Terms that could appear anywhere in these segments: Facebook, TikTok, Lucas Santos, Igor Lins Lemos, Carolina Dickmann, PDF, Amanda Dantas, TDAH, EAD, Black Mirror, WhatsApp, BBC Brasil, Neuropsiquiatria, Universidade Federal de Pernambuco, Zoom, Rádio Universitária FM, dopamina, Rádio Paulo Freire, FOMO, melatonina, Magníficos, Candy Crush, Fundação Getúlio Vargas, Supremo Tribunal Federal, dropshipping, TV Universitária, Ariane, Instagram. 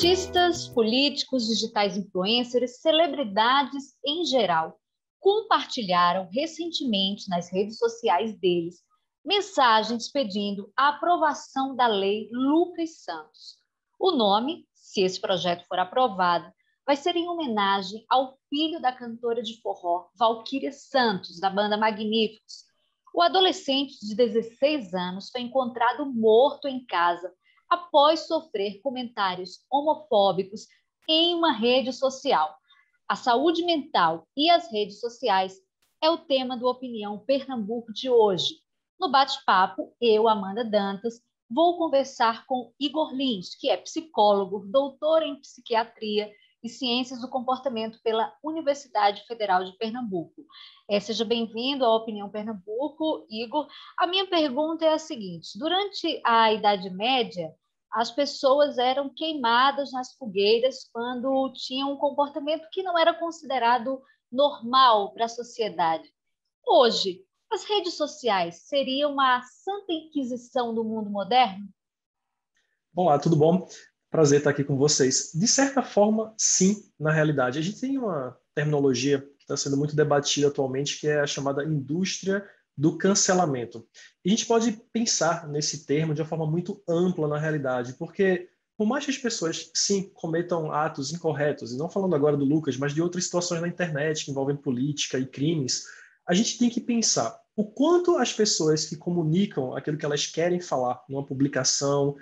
Artistas, políticos, digitais influencers, celebridades em geral, compartilharam recentemente nas redes sociais deles mensagens pedindo a aprovação da lei Lucas Santos. O nome, se esse projeto for aprovado, vai ser em homenagem ao filho da cantora de forró Valquíria Santos, da banda Magníficos. O adolescente de 16 anos foi encontrado morto em casa após sofrer comentários homofóbicos em uma rede social. A saúde mental e as redes sociais é o tema do Opinião Pernambuco de hoje. No bate-papo, eu, Amanda Dantas, vou conversar com Igor Lins, que é psicólogo, doutor em psiquiatria e ciências do comportamento pela Universidade Federal de Pernambuco. Seja bem-vindo à Opinião Pernambuco, Igor. A minha pergunta é a seguinte: durante a Idade Média, as pessoas eram queimadas nas fogueiras quando tinham um comportamento que não era considerado normal para a sociedade. Hoje, as redes sociais seriam a Santa Inquisição do mundo moderno? Olá, tudo bom? Prazer estar aqui com vocês. De certa forma, sim, na realidade. A gente tem uma terminologia que está sendo muito debatida atualmente, que é a chamada indústria do cancelamento. E a gente pode pensar nesse termo de uma forma muito ampla na realidade, porque por mais que as pessoas, sim, cometam atos incorretos, e não falando agora do Lucas, mas de outras situações na internet que envolvem política e crimes, a gente tem que pensar o quanto as pessoas que comunicam aquilo que elas querem falar numa publicação,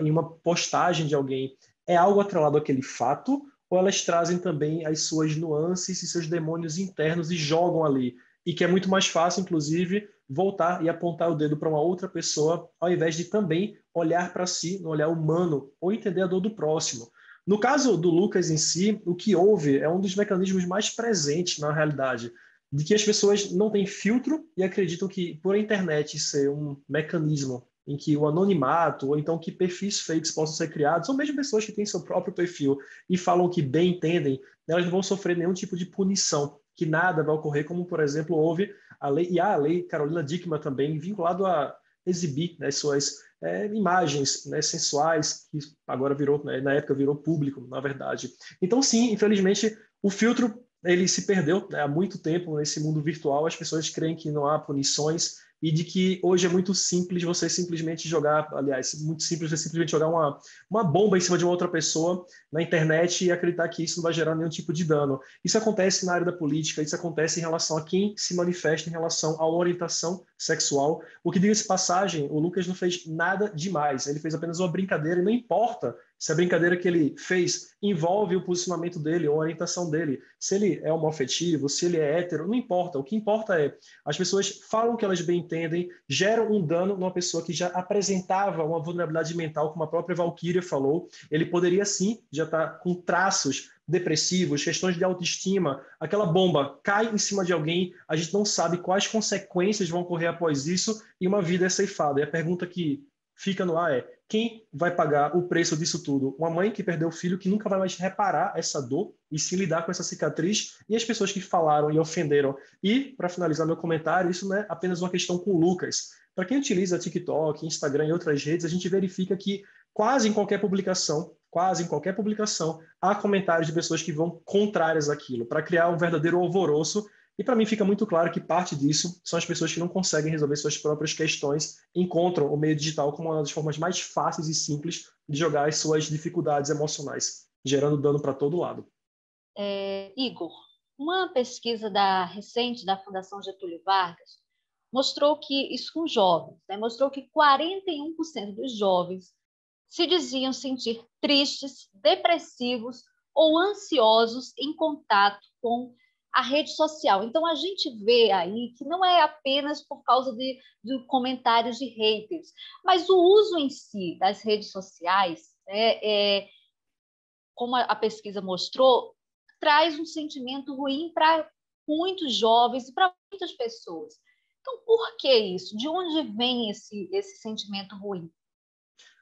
em uma postagem de alguém, é algo atrelado àquele fato, ou elas trazem também as suas nuances e seus demônios internos e jogam ali. E que é muito mais fácil, inclusive, voltar e apontar o dedo para uma outra pessoa, ao invés de também olhar para si, no olhar humano, ou entender a dor do próximo. No caso do Lucas em si, o que houve é um dos mecanismos mais presentes na realidade, de que as pessoas não têm filtro e acreditam que, por a internet ser um mecanismo em que o anonimato, ou então que perfis fakes possam ser criados, ou mesmo pessoas que têm seu próprio perfil e falam que bem entendem, elas não vão sofrer nenhum tipo de punição, que nada vai ocorrer, como, por exemplo, houve a lei, e há a lei Carolina Dickmann também, vinculado a exibir, né, suas imagens, né, sensuais, que agora virou, né, na época virou público, na verdade. Então, sim, infelizmente, o filtro ele se perdeu, né, há muito tempo nesse mundo virtual. As pessoas creem que não há punições e de que hoje é muito simples você simplesmente jogar, aliás, muito simples você simplesmente jogar uma bomba em cima de uma outra pessoa na internet e acreditar que isso não vai gerar nenhum tipo de dano. Isso acontece na área da política, isso acontece em relação a quem se manifesta em relação à orientação sexual. O que, diga-se de passagem, o Lucas não fez nada demais, ele fez apenas uma brincadeira e não importa se a brincadeira que ele fez envolve o posicionamento dele ou a orientação dele, se ele é homoafetivo, se ele é hétero, não importa. O que importa é as pessoas falam que elas bem entendem, geram um dano numa pessoa que já apresentava uma vulnerabilidade mental, como a própria Valquíria falou. Ele poderia sim já estar com traços depressivos, questões de autoestima. Aquela bomba cai em cima de alguém, a gente não sabe quais consequências vão ocorrer após isso e uma vida é ceifada. E a pergunta que fica no ar é: quem vai pagar o preço disso tudo? Uma mãe que perdeu o filho, que nunca vai mais reparar essa dor e se lidar com essa cicatriz, e as pessoas que falaram e ofenderam. E, para finalizar meu comentário, isso não é apenas uma questão com o Lucas. Para quem utiliza TikTok, Instagram e outras redes, a gente verifica que quase em qualquer publicação, há comentários de pessoas que vão contrárias àquilo, para criar um verdadeiro alvoroço. E para mim fica muito claro que parte disso são as pessoas que não conseguem resolver suas próprias questões, encontram o meio digital como uma das formas mais fáceis e simples de jogar as suas dificuldades emocionais, gerando dano para todo lado. Igor, uma pesquisa recente da Fundação Getúlio Vargas mostrou que, isso com jovens, né, mostrou que 41% dos jovens se diziam sentir tristes, depressivos ou ansiosos em contato com a rede social. Então, a gente vê aí que não é apenas por causa de comentários de haters, mas o uso em si das redes sociais, né, como a pesquisa mostrou, traz um sentimento ruim para muitos jovens e para muitas pessoas. Então, por que isso? De onde vem esse sentimento ruim?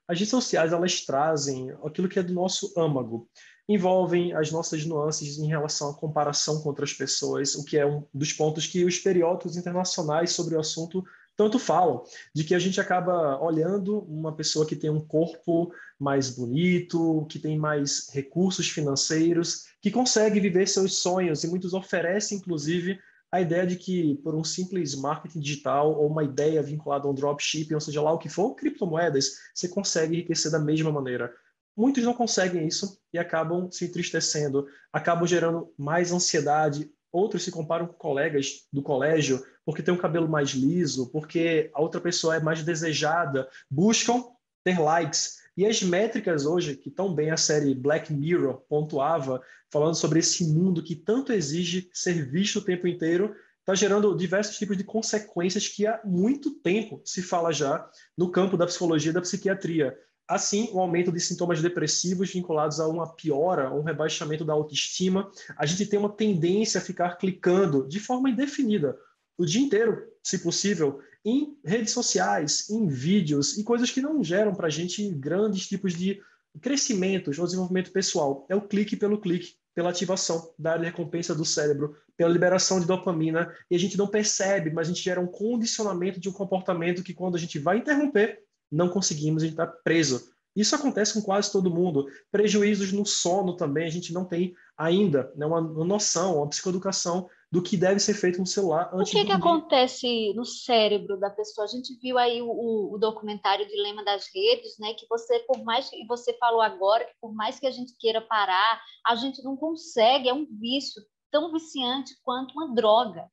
As redes sociais, elas trazem aquilo que é do nosso âmago. Envolvem as nossas nuances em relação à comparação com outras pessoas, o que é um dos pontos que os periódicos internacionais sobre o assunto Tanto falam de que a gente acaba olhando uma pessoa que tem um corpo mais bonito, que tem mais recursos financeiros, que consegue viver seus sonhos, e muitos oferecem, inclusive, a ideia de que por um simples marketing digital ou uma ideia vinculada a um dropshipping, ou seja lá o que for, criptomoedas, você consegue enriquecer da mesma maneira. Muitos não conseguem isso e acabam se entristecendo, acabam gerando mais ansiedade. Outros se comparam com colegas do colégio porque tem um cabelo mais liso, porque a outra pessoa é mais desejada, buscam ter likes. E as métricas hoje, que tão bem a série Black Mirror pontuava, falando sobre esse mundo que tanto exige ser visto o tempo inteiro, está gerando diversos tipos de consequências que há muito tempo se fala já no campo da psicologia e da psiquiatria. Assim, o aumento de sintomas depressivos vinculados a uma piora, um rebaixamento da autoestima. A gente tem uma tendência a ficar clicando de forma indefinida, o dia inteiro, se possível, em redes sociais, em vídeos e coisas que não geram para a gente grandes tipos de crescimentos ou desenvolvimento pessoal. É o clique pelo clique, pela ativação da área de recompensa do cérebro, pela liberação de dopamina, e a gente não percebe, mas a gente gera um condicionamento de um comportamento que quando a gente vai interromper, não conseguimos, a gente está preso. Isso acontece com quase todo mundo. Prejuízos no sono também, a gente não tem ainda, né, uma noção, uma psicoeducação do que deve ser feito no celular antes de dormir. O que acontece no cérebro da pessoa? A gente viu aí o documentário Dilema das Redes, né, que você, por mais que você falou agora, que por mais que a gente queira parar, a gente não consegue, é um vício tão viciante quanto uma droga.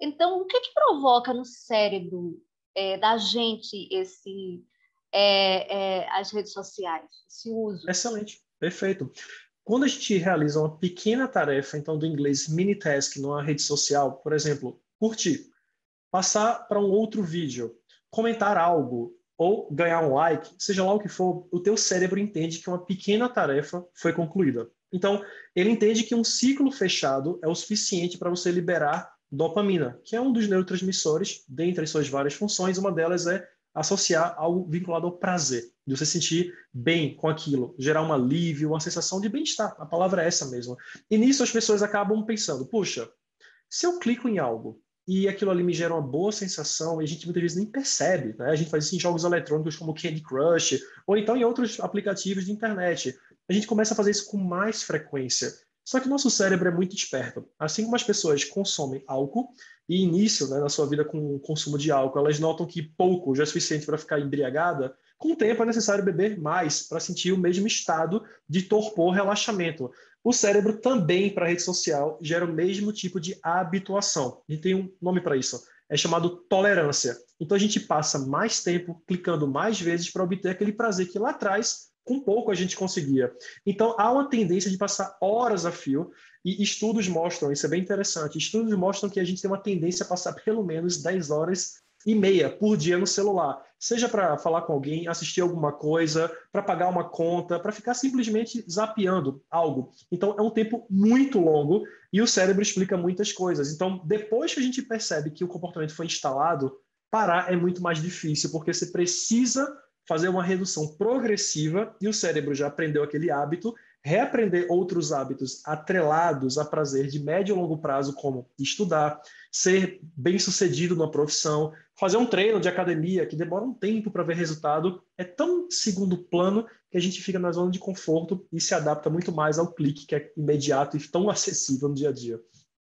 Então, o que é que provoca no cérebro da gente esse... as redes sociais, esse uso. Excelente, perfeito. Quando a gente realiza uma pequena tarefa, então do inglês mini task, numa rede social, por exemplo, curtir, passar para um outro vídeo, comentar algo ou ganhar um like, seja lá o que for, o teu cérebro entende que uma pequena tarefa foi concluída. Então, ele entende que um ciclo fechado é o suficiente para você liberar dopamina, que é um dos neurotransmissores, dentre as suas várias funções, uma delas é associar algo vinculado ao prazer, de você sentir bem com aquilo, gerar um alívio, uma sensação de bem-estar. A palavra é essa mesmo. E nisso as pessoas acabam pensando, puxa, se eu clico em algo e aquilo ali me gera uma boa sensação, e a gente muitas vezes nem percebe, né? A gente faz isso em jogos eletrônicos como Candy Crush, ou então em outros aplicativos de internet. A gente começa a fazer isso com mais frequência. Só que o nosso cérebro é muito esperto. Assim como as pessoas consomem álcool e iniciam, né, na sua vida com o consumo de álcool, elas notam que pouco já é suficiente para ficar embriagada, com o tempo é necessário beber mais para sentir o mesmo estado de torpor, relaxamento. O cérebro também, para a rede social, gera o mesmo tipo de habituação. A gente tem um nome para isso. É chamado tolerância. Então a gente passa mais tempo clicando mais vezes para obter aquele prazer que lá atrás com pouco a gente conseguia. Então, há uma tendência de passar horas a fio, e estudos mostram, isso é bem interessante, estudos mostram que a gente tem uma tendência a passar pelo menos 10 horas e meia por dia no celular, seja para falar com alguém, assistir alguma coisa, para pagar uma conta, para ficar simplesmente zapeando algo. Então, é um tempo muito longo e o cérebro explica muitas coisas. Então, depois que a gente percebe que o comportamento foi instalado, parar é muito mais difícil, porque você precisa fazer uma redução progressiva e o cérebro já aprendeu aquele hábito, reaprender outros hábitos atrelados a prazer de médio e longo prazo, como estudar, ser bem-sucedido numa profissão, fazer um treino de academia que demora um tempo para ver resultado, é tão segundo plano que a gente fica na zona de conforto e se adapta muito mais ao clique que é imediato e tão acessível no dia a dia.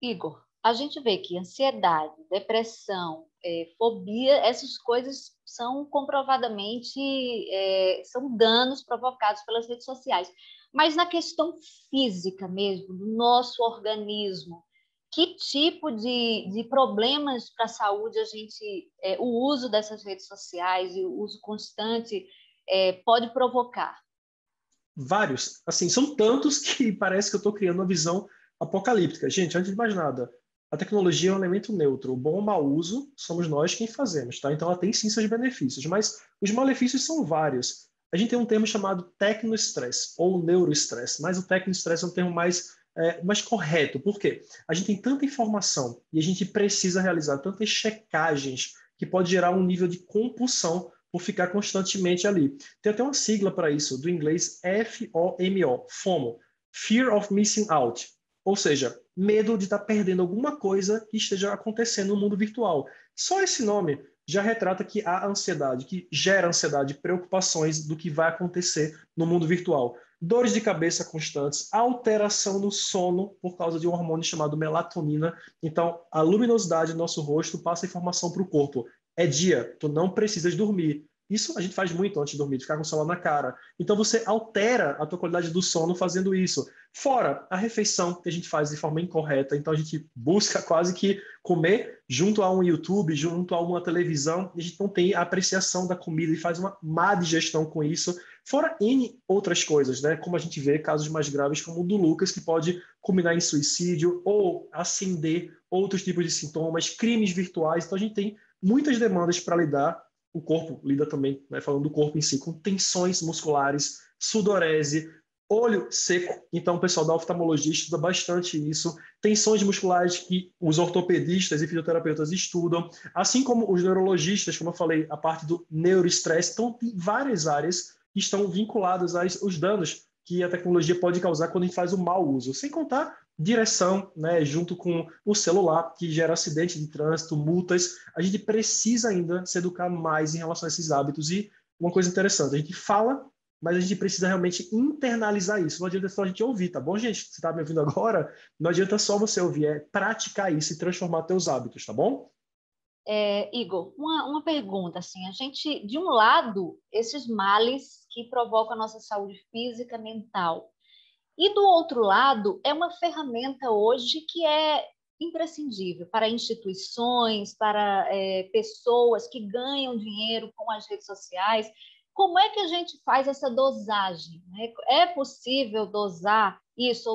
Igor, a gente vê que ansiedade, depressão, fobia, essas coisas são comprovadamente são danos provocados pelas redes sociais. Mas na questão física mesmo, do nosso organismo, que tipo de problemas para a saúde a gente, o uso dessas redes sociais e o uso constante pode provocar? Vários. Assim, são tantos que parece que eu estou criando uma visão apocalíptica. Gente, antes de mais nada, a tecnologia é um elemento neutro. O bom ou mau uso somos nós quem fazemos, tá? Então ela tem sim seus benefícios, mas os malefícios são vários. A gente tem um termo chamado tecnoestresse ou neuroestresse, mas o tecnoestresse é um termo mais correto. Por quê? A gente tem tanta informação e a gente precisa realizar tantas checagens que pode gerar um nível de compulsão por ficar constantemente ali. Tem até uma sigla para isso, do inglês FOMO, FOMO, Fear of Missing Out. Ou seja, medo de estar perdendo alguma coisa que esteja acontecendo no mundo virtual. Só esse nome já retrata que há ansiedade, que gera ansiedade, preocupações do que vai acontecer no mundo virtual. Dores de cabeça constantes, alteração no sono por causa de um hormônio chamado melatonina. Então, a luminosidade do nosso rosto passa informação para o corpo. É dia, tu não precisas dormir. Isso a gente faz muito antes de dormir, de ficar com o celular na cara. Então, você altera a tua qualidade do sono fazendo isso. Fora a refeição que a gente faz de forma incorreta. Então, a gente busca quase que comer junto a um YouTube, junto a uma televisão. A gente não tem a apreciação da comida e faz uma má digestão com isso. Fora N outras coisas, né? Como a gente vê casos mais graves como o do Lucas, que pode culminar em suicídio ou acender outros tipos de sintomas, crimes virtuais. Então, a gente tem muitas demandas para lidar. O corpo lida também, né? Falando do corpo em si, com tensões musculares, sudorese, olho seco. Então, o pessoal da oftalmologia estuda bastante isso. Tensões musculares que os ortopedistas e fisioterapeutas estudam. Assim como os neurologistas, como eu falei, a parte do neuroestresse. Então, tem várias áreas que estão vinculadas aos danos que a tecnologia pode causar quando a gente faz o mau uso. Sem contar direção, né, junto com o celular, que gera acidente de trânsito, multas. A gente precisa ainda se educar mais em relação a esses hábitos. E uma coisa interessante, a gente fala, mas a gente precisa realmente internalizar isso. Não adianta só a gente ouvir, tá bom, gente? Você está me ouvindo agora? Não adianta só você ouvir, é praticar isso e transformar teus hábitos, tá bom? Igor, uma pergunta, assim, a gente, de um lado, esses males que provocam a nossa saúde física, mental, e do outro lado, é uma ferramenta hoje que é imprescindível para instituições, para pessoas que ganham dinheiro com as redes sociais. Como é que a gente faz essa dosagem, né? É possível dosar isso,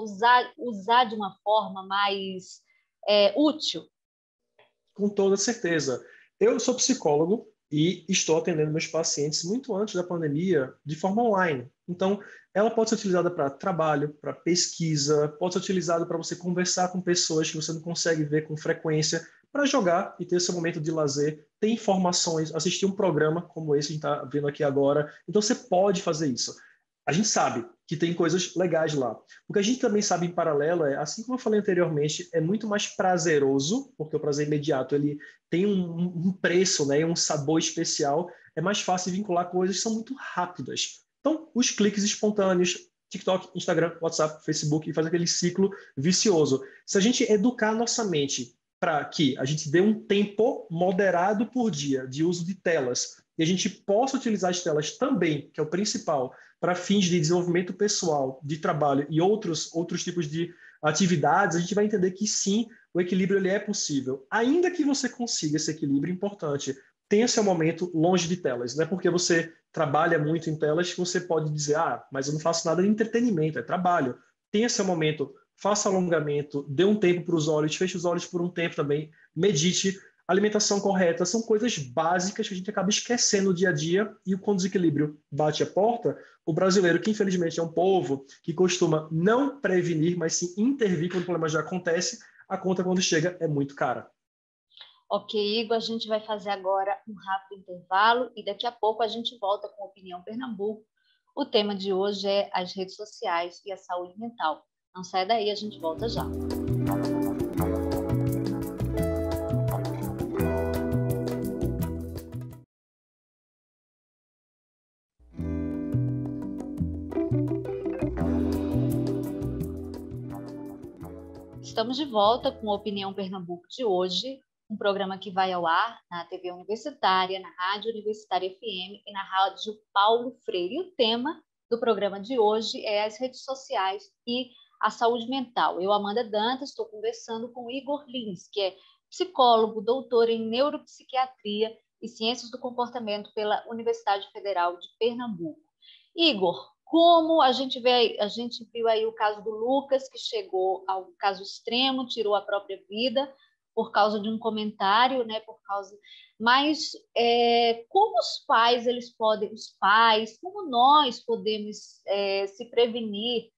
usar de uma forma mais útil? Com toda certeza. Eu sou psicólogo e estou atendendo meus pacientes muito antes da pandemia de forma online. Então, ela pode ser utilizada para trabalho, para pesquisa, pode ser utilizada para você conversar com pessoas que você não consegue ver com frequência, para jogar e ter seu momento de lazer, ter informações, assistir um programa como esse que a gente está vendo aqui agora. Então, você pode fazer isso. A gente sabe que tem coisas legais lá. O que a gente também sabe em paralelo é, assim como eu falei anteriormente, é muito mais prazeroso, porque o prazer imediato ele tem um preço, né, um sabor especial, é mais fácil vincular coisas que são muito rápidas. Então, os cliques espontâneos, TikTok, Instagram, WhatsApp, Facebook, e faz aquele ciclo vicioso. Se a gente educar a nossa mente para que a gente dê um tempo moderado por dia de uso de telas, e a gente possa utilizar as telas também, que é o principal, para fins de desenvolvimento pessoal, de trabalho e outros tipos de atividades, a gente vai entender que sim, o equilíbrio ele é possível. Ainda que você consiga esse equilíbrio importante, tenha seu momento longe de telas. Não é porque você trabalha muito em telas que você pode dizer, mas eu não faço nada de entretenimento, é trabalho. Tenha seu momento, faça alongamento, dê um tempo para os olhos, feche os olhos por um tempo também, medite. Alimentação correta são coisas básicas que a gente acaba esquecendo no dia a dia, e quando o desequilíbrio bate a porta, o brasileiro, que infelizmente é um povo que costuma não prevenir, mas sim intervir quando o problema já acontece, a conta quando chega é muito cara. Ok, Igor, a gente vai fazer agora um rápido intervalo e daqui a pouco a gente volta com Opinião Pernambuco. O tema de hoje é as redes sociais e a saúde mental. Não sai daí, a gente volta já. Estamos de volta com a Opinião Pernambuco de hoje, um programa que vai ao ar na TV Universitária, na Rádio Universitária FM e na Rádio Paulo Freire. E o tema do programa de hoje é as redes sociais e a saúde mental. Eu, Amanda Dantas, estou conversando com Igor Lins, que é psicólogo, doutor em neuropsiquiatria e ciências do comportamento pela Universidade Federal de Pernambuco. Igor, como a gente viu aí o caso do Lucas, que chegou ao caso extremo, tirou a própria vida por causa de um comentário, né? Mas como os pais, como nós podemos se prevenir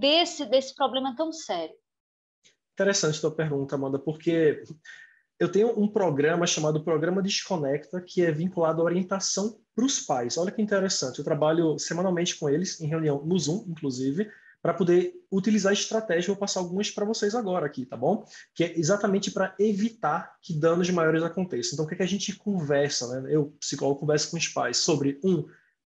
desse problema tão sério? Interessante a tua pergunta, Amanda, porque eu tenho um programa chamado Programa Desconecta, que é vinculado à orientação para os pais. Olha que interessante, eu trabalho semanalmente com eles, em reunião no Zoom, inclusive, para poder utilizar a estratégia. Eu vou passar algumas para vocês agora aqui, tá bom? Que é exatamente para evitar que danos maiores aconteçam. Então, o que é que a gente conversa, né? Eu, psicólogo, converso com os pais sobre,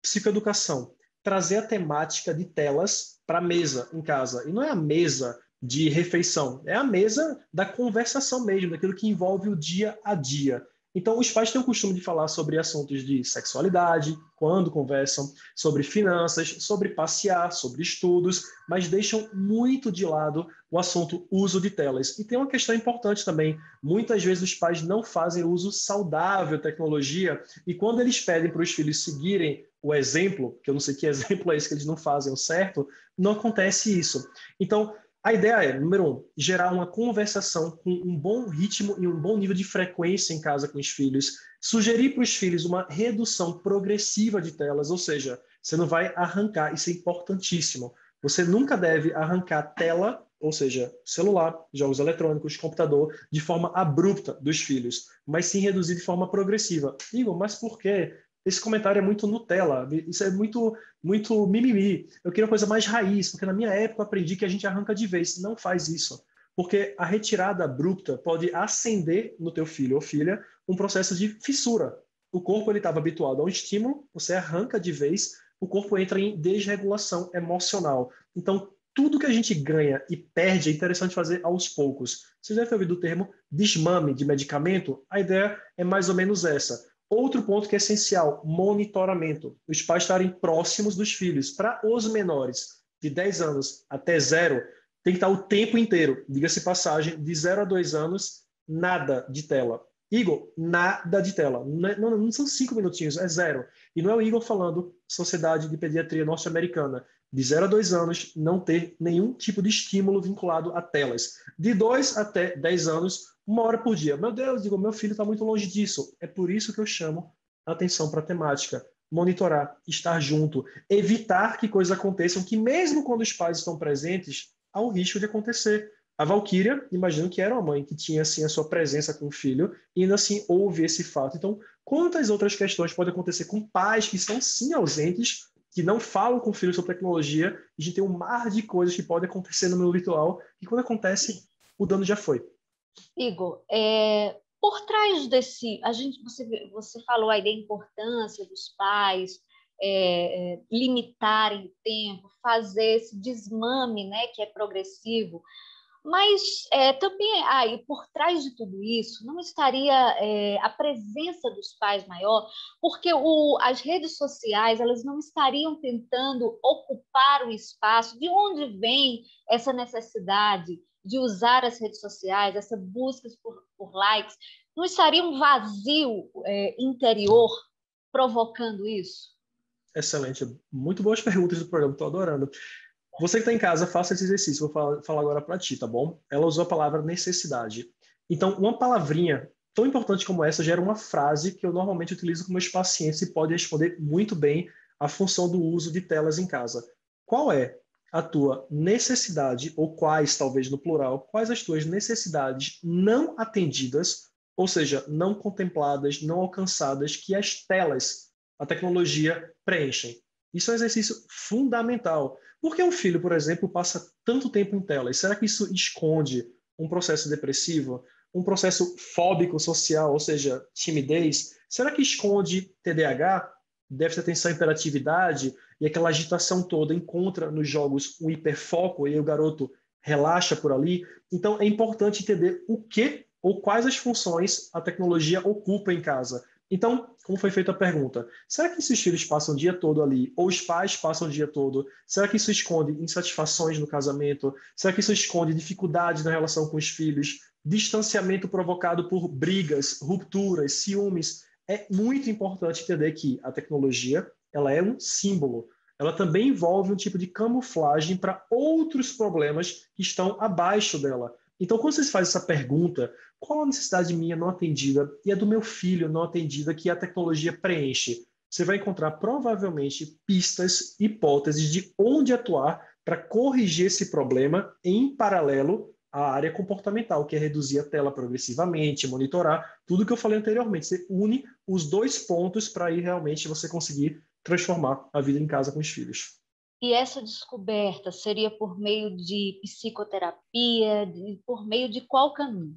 psicoeducação. Trazer a temática de telas para a mesa em casa. E não é a mesa de refeição, é a mesa da conversação mesmo, daquilo que envolve o dia a dia. Então, os pais têm o costume de falar sobre assuntos de sexualidade, quando conversam, sobre finanças, sobre passear, sobre estudos, mas deixam muito de lado o assunto uso de telas. E tem uma questão importante também. Muitas vezes os pais não fazem uso saudável da tecnologia e quando eles pedem para os filhos seguirem o exemplo, que eu não sei que exemplo é esse que eles não fazem o certo, não acontece isso. Então, a ideia é, número um, gerar uma conversação com um bom ritmo e um bom nível de frequência em casa com os filhos. Sugerir para os filhos uma redução progressiva de telas, ou seja, você não vai arrancar, isso é importantíssimo. Você nunca deve arrancar tela, ou seja, celular, jogos eletrônicos, computador, de forma abrupta dos filhos, mas sim reduzir de forma progressiva. Igor, mas por quê? Esse comentário é muito Nutella, isso é muito mimimi. Eu queria uma coisa mais raiz, porque na minha época eu aprendi que a gente arranca de vez. Não faz isso, porque a retirada abrupta pode acender no teu filho ou filha um processo de fissura. O corpo estava habituado a um estímulo, você arranca de vez, o corpo entra em desregulação emocional. Então, tudo que a gente ganha e perde é interessante fazer aos poucos. Você já deve ter ouvido o termo desmame de medicamento? A ideia é mais ou menos essa. Outro ponto que é essencial, monitoramento. Os pais estarem próximos dos filhos. Para os menores de 10 anos até 0, tem que estar o tempo inteiro, diga-se passagem, de 0 a 2 anos, nada de tela. Igor, nada de tela. Não são 5 minutinhos, é zero. E não é o Igor falando, Sociedade de Pediatria Norte-Americana. De 0 a 2 anos, não ter nenhum tipo de estímulo vinculado a telas. De 2 até 10 anos, 1 hora por dia. Meu Deus, digo, meu filho está muito longe disso. É por isso que eu chamo a atenção para a temática. Monitorar, estar junto, evitar que coisas aconteçam, que mesmo quando os pais estão presentes, há um risco de acontecer. A Valquíria, imagino que era uma mãe que tinha assim a sua presença com o filho e ainda assim houve esse fato. Então, quantas outras questões podem acontecer com pais que são sim ausentes, que não falam com o filho sobre tecnologia? A gente tem um mar de coisas que podem acontecer no mundo virtual e quando acontece, o dano já foi. Igor, por trás desse, você falou aí da importância dos pais limitarem o tempo, fazer esse desmame, né, que é progressivo, mas também aí por trás de tudo isso não estaria a presença dos pais maior, porque as redes sociais elas não estariam tentando ocupar o espaço. De onde vem essa necessidade de usar as redes sociais, essa busca por likes? Não estaria um vazio interior provocando isso? Excelente. Muito boas perguntas do programa, estou adorando. Você que está em casa, faça esse exercício. Vou falar agora para ti, tá bom? Ela usou a palavra necessidade. Então, uma palavrinha tão importante como essa gera uma frase que eu normalmente utilizo com meus pacientes e pode responder muito bem a função do uso de telas em casa. Qual é a tua necessidade, ou quais, talvez no plural, quais as tuas necessidades não atendidas, ou seja, não contempladas, não alcançadas, que as telas, a tecnologia, preenchem? Isso é um exercício fundamental. Por que um filho, por exemplo, passa tanto tempo em telas? Será que isso esconde um processo depressivo, um processo fóbico social, ou seja, timidez? Será que esconde TDAH? Déficit de atenção e hiperatividade, e aquela agitação toda encontra nos jogos um hiperfoco, e aí o garoto relaxa por ali. Então, é importante entender o que ou quais as funções a tecnologia ocupa em casa. Então, como foi feita a pergunta, será que esses filhos passam o dia todo ali, ou os pais passam o dia todo? Será que isso esconde insatisfações no casamento? Será que isso esconde dificuldade na relação com os filhos? Distanciamento provocado por brigas, rupturas, ciúmes? É muito importante entender que a tecnologia ela é um símbolo. Ela também envolve um tipo de camuflagem para outros problemas que estão abaixo dela. Então, quando você faz essa pergunta, qual a necessidade minha não atendida e a do meu filho não atendida que a tecnologia preenche? Você vai encontrar, provavelmente, pistas, hipóteses de onde atuar para corrigir esse problema em paralelo a área comportamental, que é reduzir a tela progressivamente, monitorar, tudo que eu falei anteriormente. Você une os dois pontos para aí realmente você conseguir transformar a vida em casa com os filhos. E essa descoberta seria por meio de psicoterapia, por meio de qual caminho?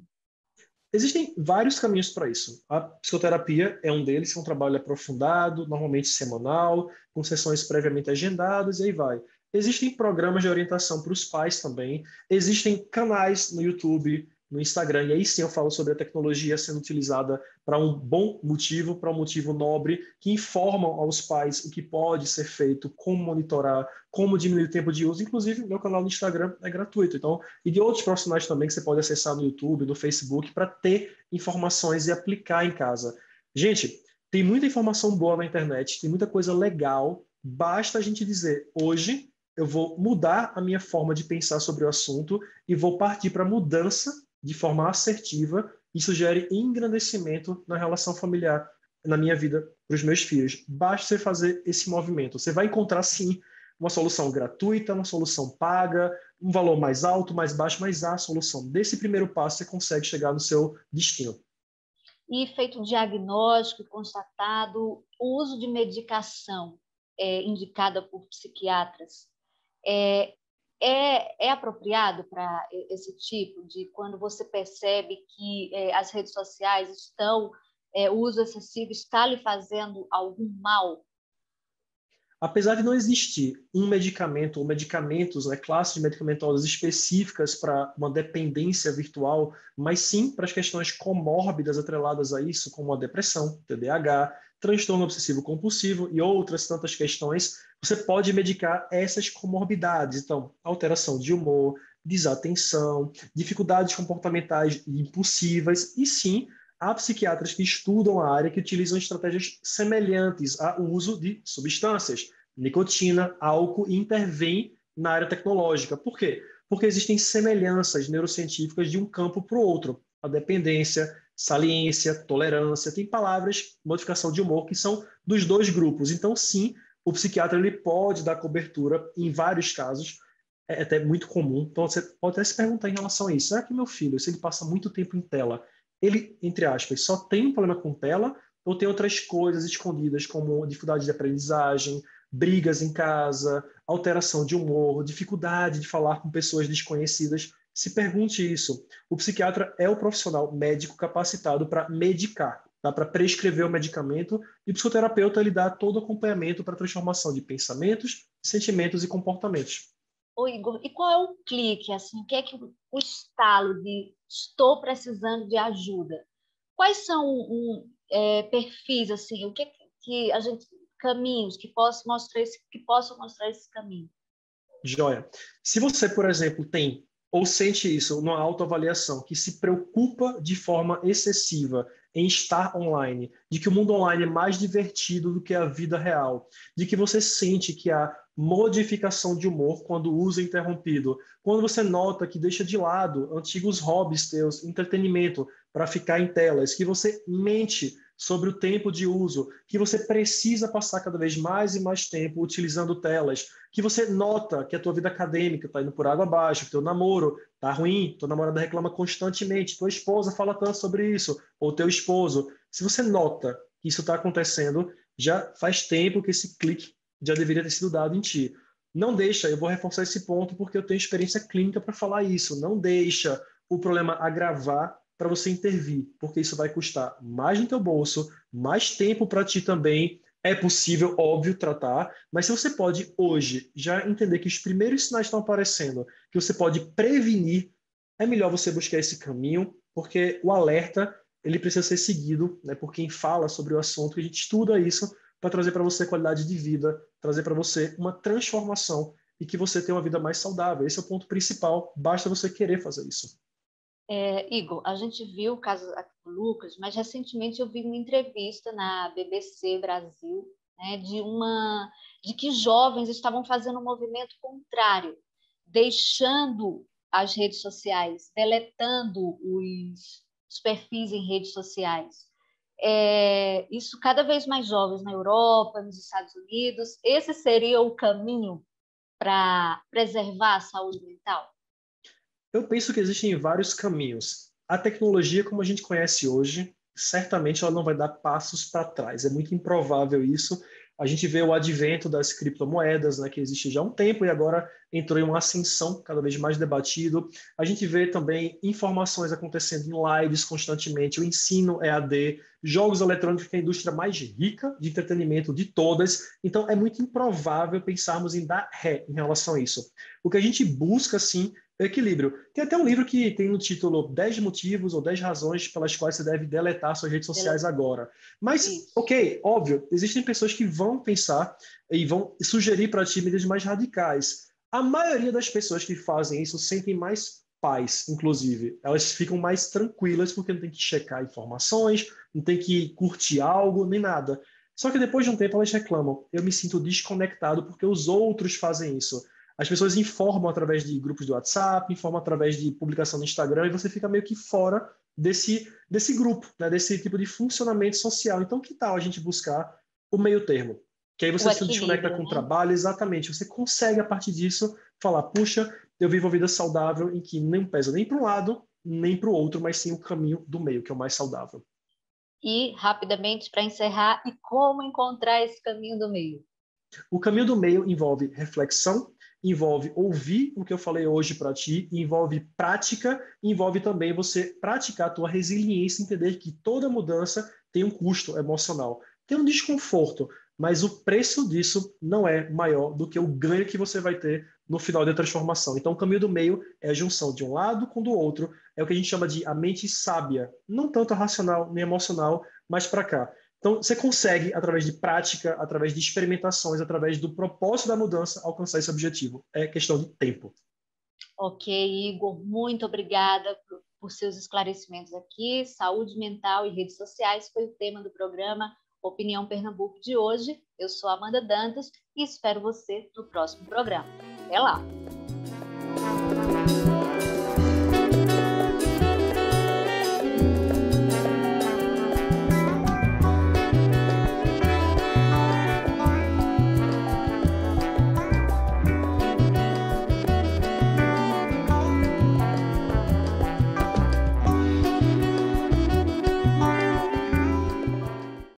Existem vários caminhos para isso. A psicoterapia é um deles, é um trabalho aprofundado, normalmente semanal, com sessões previamente agendadas, e aí vai. Existem programas de orientação para os pais também, existem canais no YouTube, no Instagram, e aí sim eu falo sobre a tecnologia sendo utilizada para um bom motivo, para um motivo nobre, que informam aos pais o que pode ser feito, como monitorar, como diminuir o tempo de uso. Inclusive, meu canal no Instagram é gratuito, então, e de outros profissionais também que você pode acessar no YouTube, no Facebook, para ter informações e aplicar em casa. Gente, tem muita informação boa na internet, tem muita coisa legal, basta a gente dizer, hoje eu vou mudar a minha forma de pensar sobre o assunto e vou partir para a mudança de forma assertiva, isso gera engrandecimento na relação familiar, na minha vida, para os meus filhos. Basta você fazer esse movimento. Você vai encontrar, sim, uma solução gratuita, uma solução paga, um valor mais alto, mais baixo, mas há a solução. Desse primeiro passo, você consegue chegar no seu destino. E feito um diagnóstico, constatado o uso de medicação indicada por psiquiatras, é apropriado para esse tipo de quando você percebe que as redes sociais estão, o uso excessivo está lhe fazendo algum mal? Apesar de não existir um medicamento ou medicamentos, né, classes medicamentosas específicas para uma dependência virtual, mas sim para as questões comórbidas atreladas a isso, como a depressão, TDAH, transtorno obsessivo compulsivo e outras tantas questões, você pode medicar essas comorbidades. Então, alteração de humor, desatenção, dificuldades comportamentais impulsivas e sim, há psiquiatras que estudam a área que utilizam estratégias semelhantes ao uso de substâncias, nicotina, álcool e intervêm na área tecnológica. Por quê? Porque existem semelhanças neurocientíficas de um campo para o outro. A dependência, saliência, tolerância, tem palavras, modificação de humor, que são dos dois grupos. Então, sim, o psiquiatra ele pode dar cobertura em vários casos, é até muito comum. Então, você pode até se perguntar em relação a isso. Será que meu filho, se ele passa muito tempo em tela, ele, entre aspas, só tem um problema com tela ou tem outras coisas escondidas, como dificuldade de aprendizagem, brigas em casa, alteração de humor, dificuldade de falar com pessoas desconhecidas? Se pergunte isso. O psiquiatra é o profissional médico capacitado para medicar, tá? Para prescrever o medicamento, e o psicoterapeuta ele dá todo o acompanhamento para a transformação de pensamentos, sentimentos e comportamentos. Ô Igor, e qual é o clique, assim, o que é que o estalo de estou precisando de ajuda? Quais são perfis, assim, o que é que a gente, caminhos que possam mostrar esse caminho? Joia. Se você, por exemplo, tem ou sente isso numa autoavaliação, que se preocupa de forma excessiva em estar online, de que o mundo online é mais divertido do que a vida real, de que você sente que há modificação de humor quando o uso é interrompido, quando você nota que deixa de lado antigos hobbies teus, entretenimento, para ficar em telas, que você mente sobre o tempo de uso, que você precisa passar cada vez mais e mais tempo utilizando telas, que você nota que a tua vida acadêmica está indo por água abaixo, que teu namoro está ruim, tua namorada reclama constantemente, tua esposa fala tanto sobre isso, ou teu esposo. Se você nota que isso está acontecendo, já faz tempo que esse clique já deveria ter sido dado em ti. Não deixa, eu vou reforçar esse ponto porque eu tenho experiência clínica para falar isso, não deixa o problema agravar para você intervir, porque isso vai custar mais no teu bolso, mais tempo para ti também. É possível, óbvio, tratar, mas se você pode hoje já entender que os primeiros sinais estão aparecendo, que você pode prevenir, é melhor você buscar esse caminho, porque o alerta ele precisa ser seguido, né, por quem fala sobre o assunto, que a gente estuda isso para trazer para você qualidade de vida, trazer para você uma transformação e que você tenha uma vida mais saudável. Esse é o ponto principal, basta você querer fazer isso. Igor, a gente viu o caso aqui do Lucas, mas recentemente eu vi uma entrevista na BBC Brasil, né, de que jovens estavam fazendo um movimento contrário, deixando as redes sociais, deletando os perfis em redes sociais. Isso cada vez mais jovens na Europa, nos Estados Unidos. Esse seria o caminho para preservar a saúde mental? Eu penso que existem vários caminhos. A tecnologia, como a gente conhece hoje, certamente ela não vai dar passos para trás. É muito improvável isso. A gente vê o advento das criptomoedas, né, que existe já há um tempo e agora entrou em uma ascensão cada vez mais debatido. A gente vê também informações acontecendo em lives constantemente, o ensino EAD, jogos eletrônicos, que é a indústria mais rica de entretenimento de todas. Então, é muito improvável pensarmos em dar ré em relação a isso. O que a gente busca, sim, é equilíbrio. Tem até um livro que tem no título 10 motivos ou 10 razões pelas quais você deve deletar suas redes sociais agora. Mas, ok, óbvio, existem pessoas que vão pensar e vão sugerir para ti medidas mais radicais. A maioria das pessoas que fazem isso sentem mais paz, inclusive. Elas ficam mais tranquilas porque não tem que checar informações, não tem que curtir algo, nem nada. Só que depois de um tempo elas reclamam. Eu me sinto desconectado porque os outros fazem isso. As pessoas informam através de grupos do WhatsApp, informam através de publicação no Instagram, e você fica meio que fora desse grupo, né? Desse tipo de funcionamento social. Então, que tal a gente buscar o meio termo? Que aí você se desconecta com o trabalho, exatamente. Você consegue, a partir disso, falar, puxa, eu vivo uma vida saudável em que não pesa nem para um lado, nem para o outro, mas sim o caminho do meio, que é o mais saudável. E, rapidamente, para encerrar, e como encontrar esse caminho do meio? O caminho do meio envolve reflexão, envolve ouvir o que eu falei hoje para ti, envolve prática, envolve também você praticar a tua resiliência, entender que toda mudança tem um custo emocional, tem um desconforto, mas o preço disso não é maior do que o ganho que você vai ter no final da transformação. Então, o caminho do meio é a junção de um lado com do outro, é o que a gente chama de a mente sábia, não tanto a racional nem emocional, mas para cá. Então, você consegue, através de prática, através de experimentações, através do propósito da mudança, alcançar esse objetivo. É questão de tempo. Ok, Igor, muito obrigada por seus esclarecimentos aqui. Saúde mental e redes sociais foi o tema do programa Opinião Pernambuco de hoje. Eu sou Amanda Dantas e espero você no próximo programa. Até lá!